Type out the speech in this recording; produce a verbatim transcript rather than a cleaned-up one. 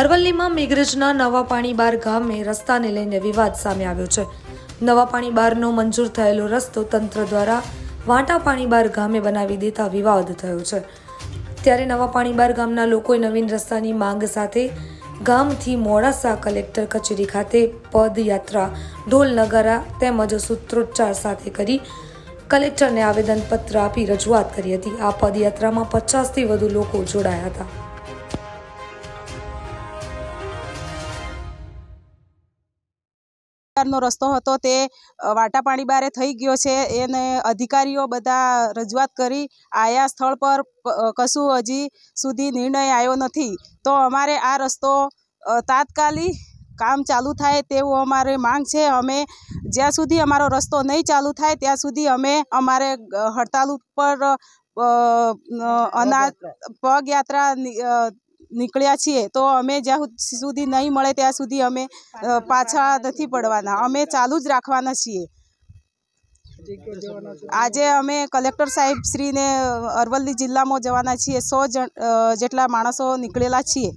અરવલ્લીમાં મેઘરજના નવા પાણીબાર ગામે રસ્તાને લઈને વિવાદ સામે આવ્યો છે। નવા પાણીબારનો મંજૂર થયેલો રસ્તો તંત્ર દ્વારા વાંટા પાણીબાર ગામે બનાવી દેતા વિવાદ થયો છે। ત્યારે નવા પાણીબાર ગામના લોકોએ નવીન રસ્તાની માંગ સાથે ગામથી મોડાસા કલેક્ટર કચેરી ખાતે પદયાત્રા, ઢોલ નગારા તેમજ સૂત્રોચ્ચાર સાથે કરી કલેક્ટરને આવેદનપત્ર આપી રજૂઆત કરી હતી। આ પદયાત્રામાં પચાસથી વધુ લોકો જોડાયા હતા। નો રસ્તો હતો તે વાટા પાણીબારે થઈ ગયો છે। એને અધિકારીઓ બધા રજૂઆત કરી આયા સ્થળ પર કશું હજી સુધી નિર્ણય આવ્યો નથી, તો અમારે આ રસ્તો તાત્કાલિક કામ ચાલુ થાય તેવું અમારે માંગ છે। અમે જ્યાં સુધી અમારો રસ્તો નહીં ચાલુ થાય ત્યાં સુધી અમે અમારે હડતાલ ઉપર અનાજ પગયાત્રા નીકળ્યા છીએ, તો અમે જ્યાં સુધી નહીં મળે ત્યાં સુધી અમે પાછા નથી પડવાના, અમે ચાલુ જ રાખવાના છીએ। આજે અમે કલેક્ટર સાહેબ શ્રીને અરવલ્લી જિલ્લામાં જવાના છીએ। સો જેટલા માણસો નીકળેલા છીએ।